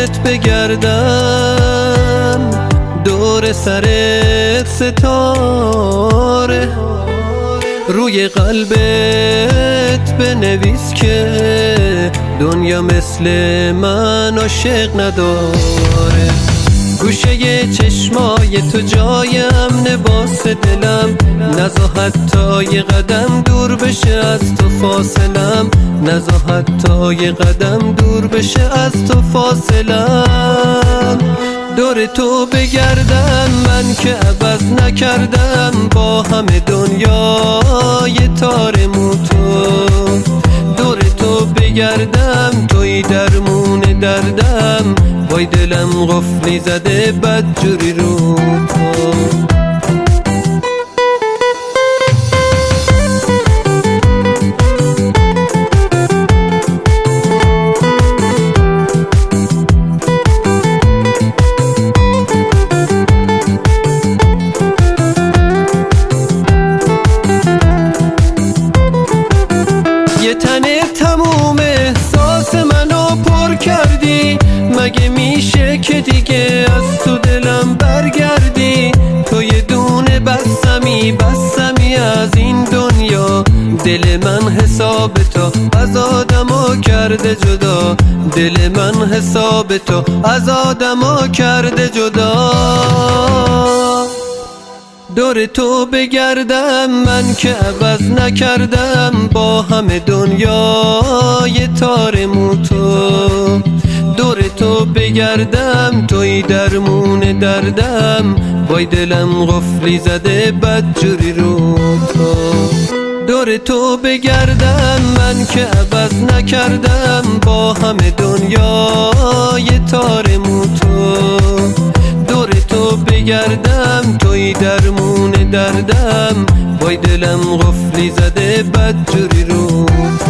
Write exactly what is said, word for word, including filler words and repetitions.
دورت بگردم، دور سرت ستاره، روی قلبت بنویس که دنیا مثل من عاشق نداره. گوشه چشمای تو جای امن باس دلم، نزا حتی یه قدم دور بشه از تو فاصلم، نزا حتی یه قدم دور بشه از تو فاصلم. دور تو بگردم من که عوض نکردم با همه دنیای تارمو تو. دور تو بگردم توی درمون دردم، وای دلم قفلی زده بدجوری رو تو. یه تنه تموم احساس منو پر کردی، مگه میشه که دیگه از تو دلم برگردی؟ تو یه دونه بستمی بستمی از این دنیا، دل من حساب تو از آدما کرده جدا، دل من حساب تو از آدما کرده جدا. دور تو بگردم من که عوض نکردم با همه دنیای تارمو تو. دور تو بگردم توی درمون دردم، وای دلم قفلی زده بدجوری رو تو. دور تو بگردم من که عوض نکردم با همه دنیای تارمو تو. دور تو بگردم توی درمون دردم، وای دلم قفلی زده بدجوری رو تو.